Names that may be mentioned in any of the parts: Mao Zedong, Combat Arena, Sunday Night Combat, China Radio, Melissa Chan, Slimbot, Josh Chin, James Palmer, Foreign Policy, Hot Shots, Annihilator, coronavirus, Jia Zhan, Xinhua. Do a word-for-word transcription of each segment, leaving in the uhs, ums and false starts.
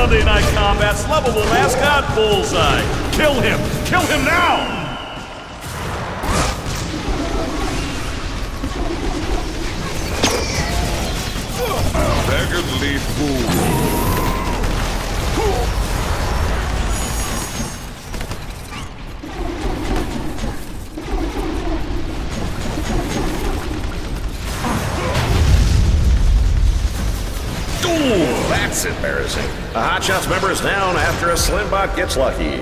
Sunday Night Combat's lovable mascot, Bullseye. Kill him! Kill him now! Beggarly fool. Ooh, that's embarrassing. A Hot Shots member is down after a Slimbot gets lucky.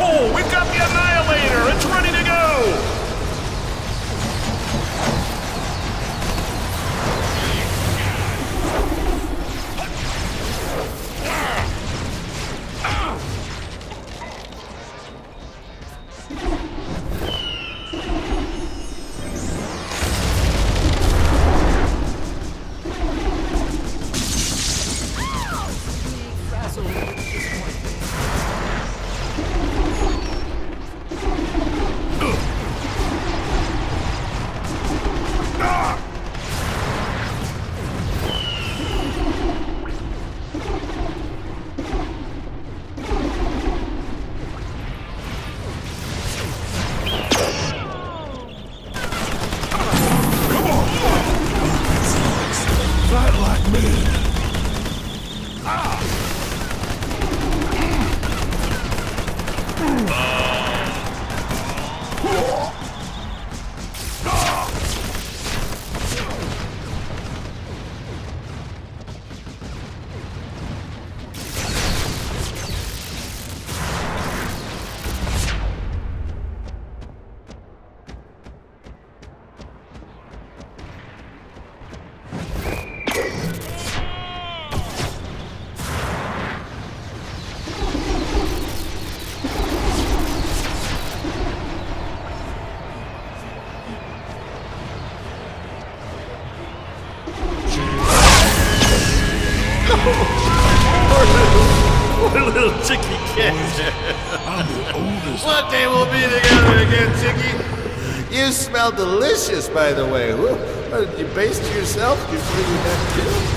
Oh, we've got the Annihilator! It's ready to go! Chicky kid. I'm the oldest. One day we'll be together again, Chicky. You smell delicious, by the way. You based yourself? You figured that too?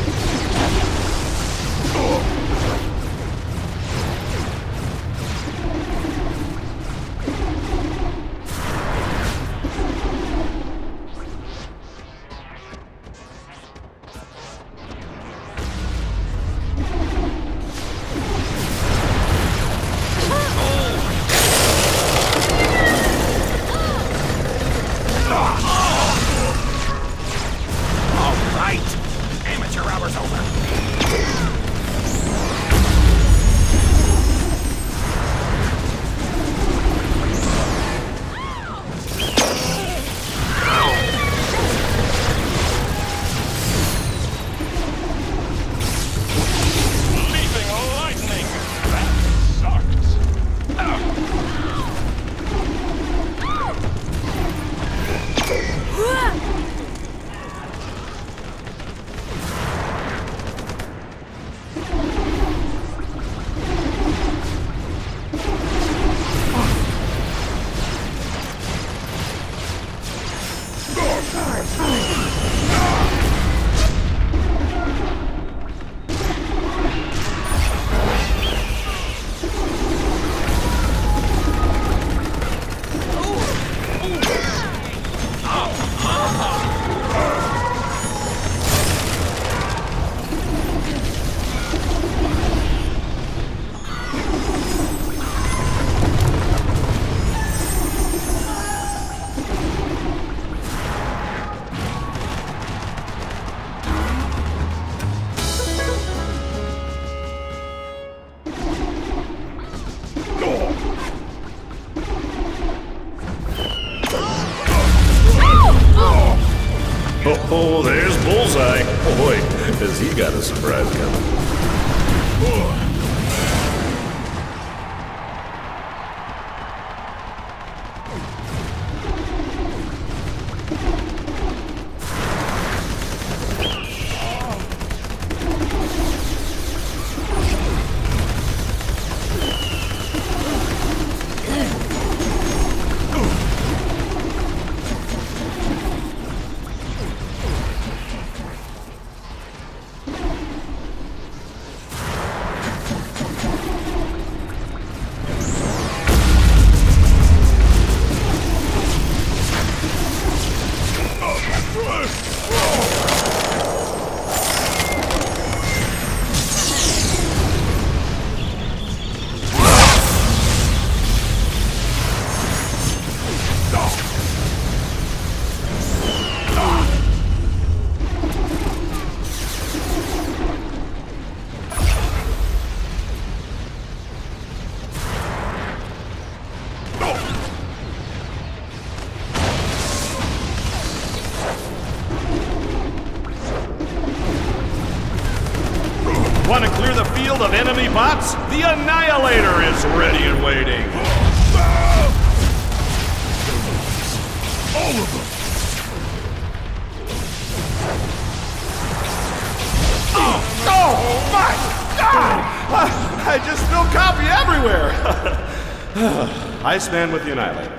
Oh. Oh, there's Bullseye. Oh boy, has he got a surprise coming. Oh. field of enemy bots, the Annihilator is ready and waiting. All of them. Oh, oh my God! I, I just spilled coffee everywhere. Iceman with the Annihilator.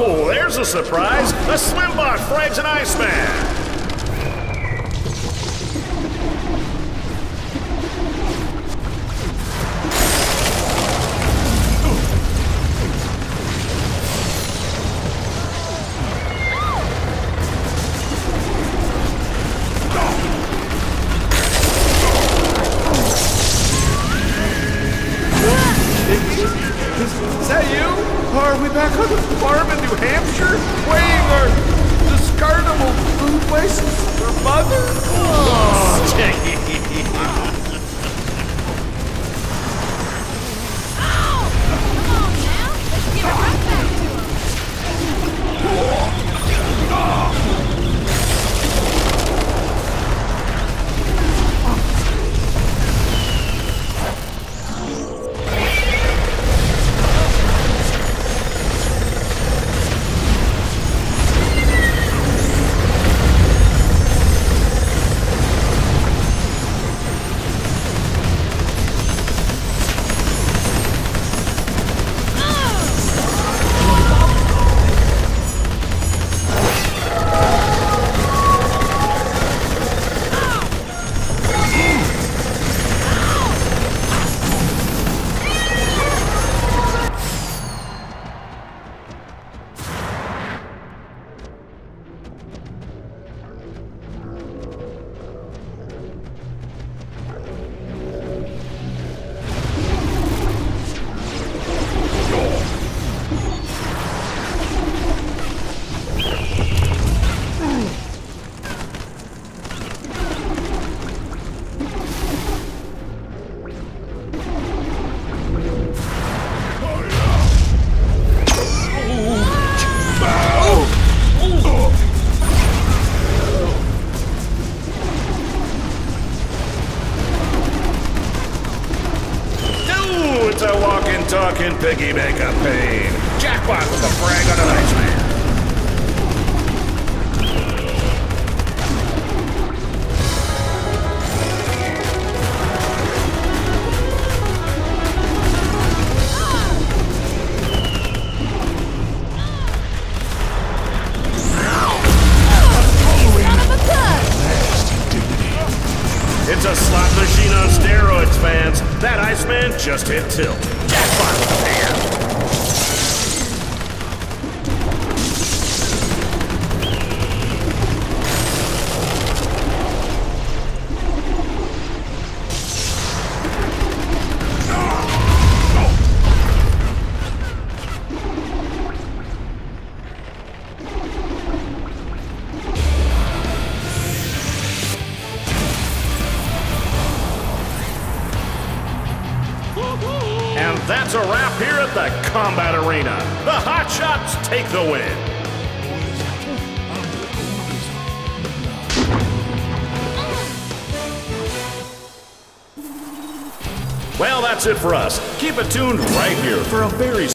Oh, there's a surprise! A Slimbot frags an Iceman! Talking piggy make a pain. Jackpot with a frag on an Iceman. It's a slot machine on steroids, fans. That Iceman just hit tilt. And that's a wrap here at the Combat Arena. The Hot Shots take the win. Well, that's it for us. Keep it tuned right here for a very